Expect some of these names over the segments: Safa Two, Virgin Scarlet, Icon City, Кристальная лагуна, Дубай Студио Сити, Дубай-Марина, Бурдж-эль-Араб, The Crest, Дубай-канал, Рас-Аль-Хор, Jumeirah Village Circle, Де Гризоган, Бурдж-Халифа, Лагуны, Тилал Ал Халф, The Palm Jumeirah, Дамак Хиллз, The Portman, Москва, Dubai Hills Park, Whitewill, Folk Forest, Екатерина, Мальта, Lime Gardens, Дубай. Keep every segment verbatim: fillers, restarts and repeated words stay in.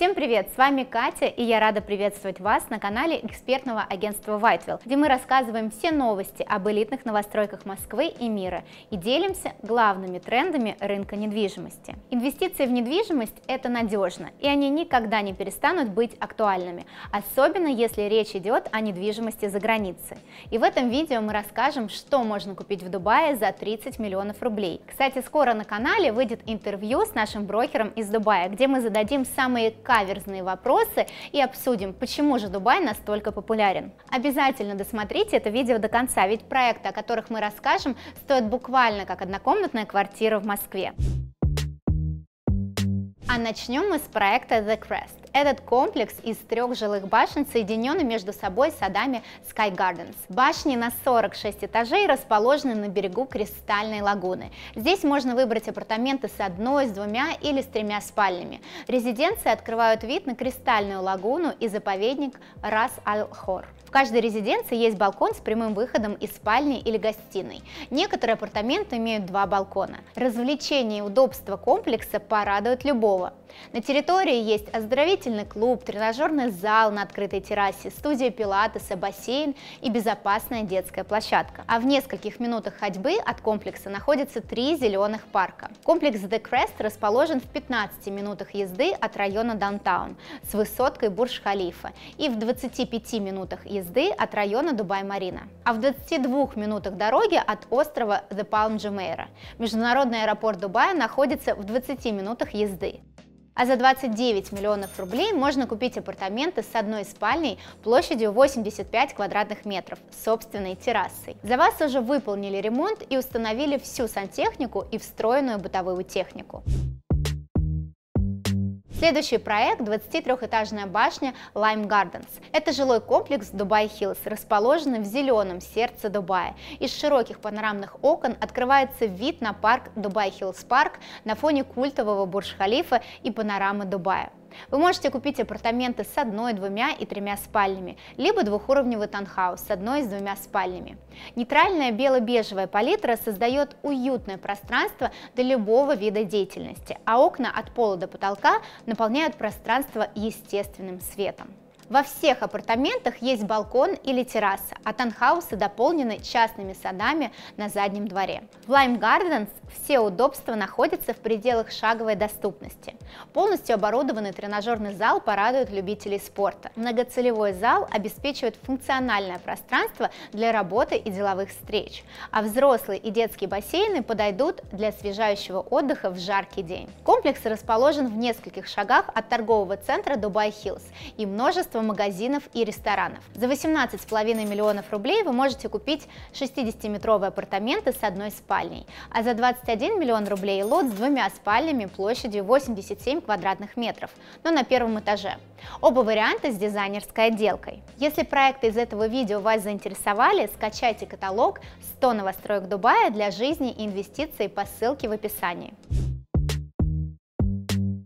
Всем привет! С вами Катя, и я рада приветствовать вас на канале экспертного агентства Whitewill, где мы рассказываем все новости об элитных новостройках Москвы и мира и делимся главными трендами рынка недвижимости. Инвестиции в недвижимость – это надежно, и они никогда не перестанут быть актуальными, особенно если речь идет о недвижимости за границей. И в этом видео мы расскажем, что можно купить в Дубае за тридцать миллионов рублей. Кстати, скоро на канале выйдет интервью с нашим брокером из Дубая, где мы зададим самые каверзные вопросы и обсудим, почему же Дубай настолько популярен. Обязательно досмотрите это видео до конца, ведь проекты, о которых мы расскажем, стоят буквально как однокомнатная квартира в Москве. А начнем мы с проекта The Crest. Этот комплекс из трех жилых башен соединен между собой садами Sky Gardens. Башни на сорок шесть этажей расположены на берегу Кристальной лагуны. Здесь можно выбрать апартаменты с одной, с двумя или с тремя спальнями. Резиденции открывают вид на Кристальную лагуну и заповедник Рас-Аль-Хор. В каждой резиденции есть балкон с прямым выходом из спальни или гостиной. Некоторые апартаменты имеют два балкона. Развлечения и удобства комплекса порадуют любого. На территории есть оздоровительный клуб, тренажерный зал на открытой террасе, студия пилатеса, бассейн и безопасная детская площадка. А в нескольких минутах ходьбы от комплекса находятся три зеленых парка. Комплекс The Crest расположен в пятнадцати минутах езды от района Даунтаун с высоткой Бурдж-Халифа и в двадцати пяти минутах езды езды от района Дубай-Марина, а в двадцати двух минутах дороги от острова The Palm Jumeirah. Международный аэропорт Дубая находится в двадцати минутах езды. А за двадцать девять миллионов рублей можно купить апартаменты с одной спальней площадью восемьдесят пять квадратных метров с собственной террасой. За вас уже выполнили ремонт и установили всю сантехнику и встроенную бытовую технику. Следующий проект – двадцатитрёхэтажная башня Lime Gardens. Это жилой комплекс Dubai Hills, расположенный в зеленом сердце Дубая. Из широких панорамных окон открывается вид на парк Dubai Hills Park на фоне культового Бурдж-Халифа и панорамы Дубая. Вы можете купить апартаменты с одной, двумя и тремя спальнями, либо двухуровневый таунхаус с одной и с двумя спальнями. Нейтральная бело-бежевая палитра создает уютное пространство для любого вида деятельности, а окна от пола до потолка наполняют пространство естественным светом. Во всех апартаментах есть балкон или терраса, а таунхаусы дополнены частными садами на заднем дворе. В Lime Gardens все удобства находятся в пределах шаговой доступности. Полностью оборудованный тренажерный зал порадует любителей спорта. Многоцелевой зал обеспечивает функциональное пространство для работы и деловых встреч, а взрослые и детские бассейны подойдут для освежающего отдыха в жаркий день. Комплекс расположен в нескольких шагах от торгового центра Dubai Hills и множество магазинов и ресторанов. За восемнадцать с половиной миллионов рублей вы можете купить шестидесятиметровые апартаменты с одной спальней, а за двадцать один миллион рублей лот с двумя спальнями площадью восемьдесят семь квадратных метров, но на первом этаже. Оба варианта с дизайнерской отделкой. Если проекты из этого видео вас заинтересовали, скачайте каталог сто новостроек Дубая для жизни и инвестиций по ссылке в описании.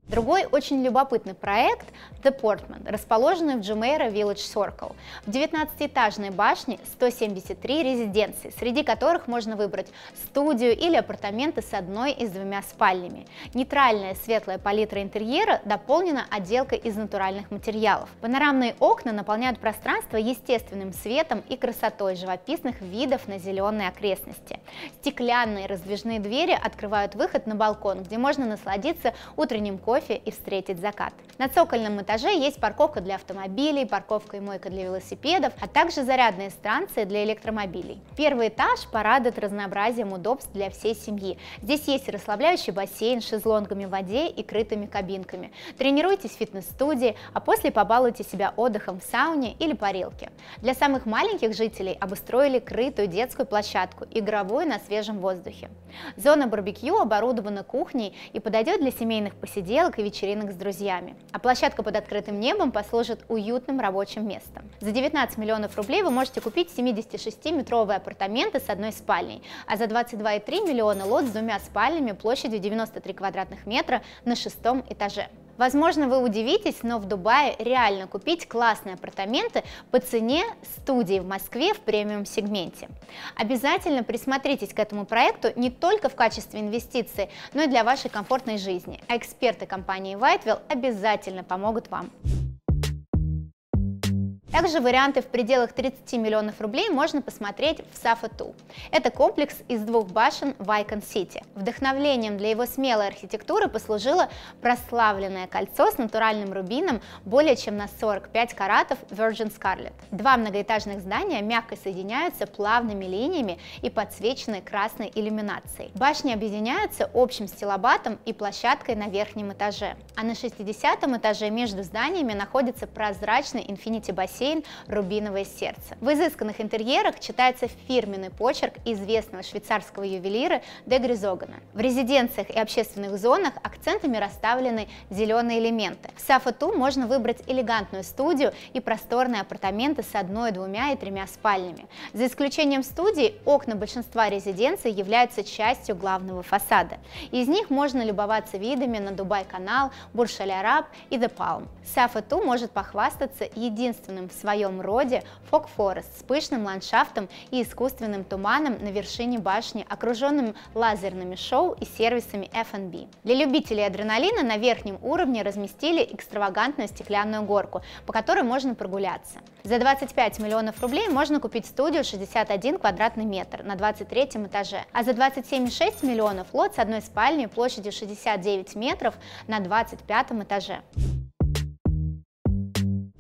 Другой очень любопытный проект – The Portman, расположенный в Jumeirah Village Circle. В девятнадцатиэтажной башне сто семьдесят три резиденции, среди которых можно выбрать студию или апартаменты с одной и с двумя спальнями. Нейтральная светлая палитра интерьера дополнена отделкой из натуральных материалов. Панорамные окна наполняют пространство естественным светом и красотой живописных видов на зеленые окрестности. Стеклянные раздвижные двери открывают выход на балкон, где можно насладиться утренним кофе и встретить закат. На цокольном этаже есть парковка для автомобилей, парковка и мойка для велосипедов, а также зарядные станции для электромобилей. Первый этаж порадует разнообразием удобств для всей семьи. Здесь есть расслабляющий бассейн с шезлонгами в воде и крытыми кабинками. Тренируйтесь в фитнес-студии, а после побалуйте себя отдыхом в сауне или парилке. Для самых маленьких жителей обустроили крытую детскую площадку, игровую на свежем воздухе. Зона барбекю оборудована кухней и подойдет для семейных посиделок и вечеринок с друзьями, а площадка под открытым небом послужит уютным рабочим местом. За девятнадцать миллионов рублей вы можете купить семидесятишестиметровые апартаменты с одной спальней, а за двадцать два и три миллиона лот с двумя спальнями площадью девяносто три квадратных метра на шестом этаже. Возможно, вы удивитесь, но в Дубае реально купить классные апартаменты по цене студии в Москве в премиум-сегменте. Обязательно присмотритесь к этому проекту не только в качестве инвестиции, но и для вашей комфортной жизни, а эксперты компании Whitewill обязательно помогут вам. Также варианты в пределах тридцати миллионов рублей можно посмотреть в Safa Two. Это комплекс из двух башен в Icon City. Вдохновлением для его смелой архитектуры послужило прославленное кольцо с натуральным рубином более чем на сорок пять каратов Virgin Scarlet. Два многоэтажных здания мягко соединяются плавными линиями и подсвечены красной иллюминацией. Башни объединяются общим стилобатом и площадкой на верхнем этаже. А на шестидесятом этаже между зданиями находится прозрачный инфинити-бассейн «Рубиновое сердце». В изысканных интерьерах читается фирменный почерк известного швейцарского ювелира Де Гризогана. В резиденциях и общественных зонах акцентами расставлены зеленые элементы. В Safa Two можно выбрать элегантную студию и просторные апартаменты с одной, двумя и тремя спальнями. За исключением студий, окна большинства резиденций являются частью главного фасада. Из них можно любоваться видами на Дубай-канал, Бурдж-эль-Араб и The Palm. Safa Two может похвастаться единственным в своем роде Folk Forest с пышным ландшафтом и искусственным туманом на вершине башни, окруженным лазерными шоу и сервисами эф энд би. Для любителей адреналина на верхнем уровне разместили экстравагантную стеклянную горку, по которой можно прогуляться. За двадцать пять миллионов рублей можно купить студию шестьдесят один квадратный метр на двадцать третьем этаже, а за двадцать семь и шесть миллионов лот с одной спальней площадью шестьдесят девять метров на двадцать пятом этаже.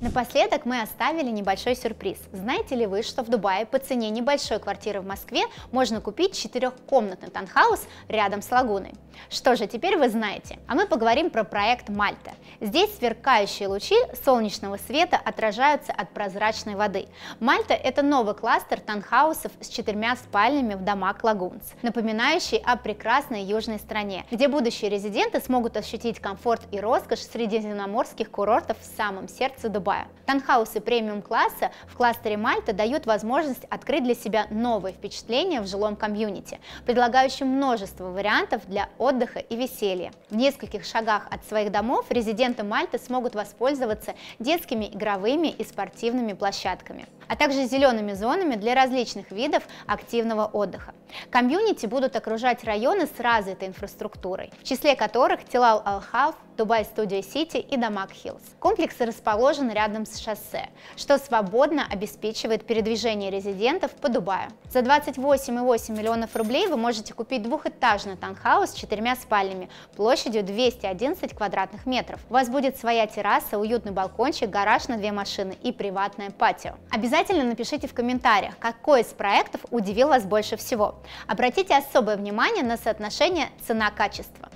Напоследок мы оставили небольшой сюрприз. Знаете ли вы, что в Дубае по цене небольшой квартиры в Москве можно купить четырехкомнатный таунхаус рядом с лагуной? Что же, теперь вы знаете. А мы поговорим про проект Мальта. Здесь сверкающие лучи солнечного света отражаются от прозрачной воды. Мальта – это новый кластер таунхаусов с четырьмя спальнями в Дамак Лагунс, напоминающий о прекрасной южной стране, где будущие резиденты смогут ощутить комфорт и роскошь средиземноморских курортов в самом сердце Дубая. Таунхаусы премиум-класса в кластере Мальта дают возможность открыть для себя новые впечатления в жилом комьюнити, предлагающим множество вариантов для отдыха и веселья. В нескольких шагах от своих домов резиденты Мальты смогут воспользоваться детскими игровыми и спортивными площадками, а также зелеными зонами для различных видов активного отдыха. Комьюнити будут окружать районы с развитой инфраструктурой, в числе которых Тилал Ал Халф, Дубай Студио Сити и Дамак Хиллз. Комплексы расположены рядом с шоссе, что свободно обеспечивает передвижение резидентов по Дубаю. За двадцать восемь и восемь миллионов рублей вы можете купить двухэтажный таунхаус с четырьмя спальнями площадью двести одиннадцать квадратных метров. У вас будет своя терраса, уютный балкончик, гараж на две машины и приватное патио. Обязательно напишите в комментариях, какой из проектов удивил вас больше всего. Обратите особое внимание на соотношение цена-качество.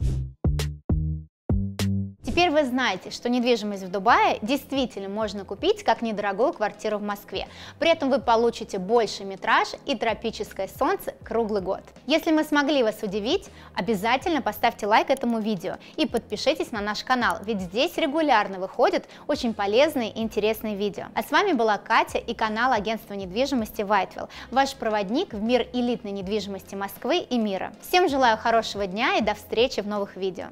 Теперь вы знаете, что недвижимость в Дубае действительно можно купить как недорогую квартиру в Москве. При этом вы получите больше метраж и тропическое солнце круглый год. Если мы смогли вас удивить, обязательно поставьте лайк этому видео и подпишитесь на наш канал, ведь здесь регулярно выходят очень полезные и интересные видео. А с вами была Катя и канал агентства недвижимости Whitewill, ваш проводник в мир элитной недвижимости Москвы и мира. Всем желаю хорошего дня и до встречи в новых видео.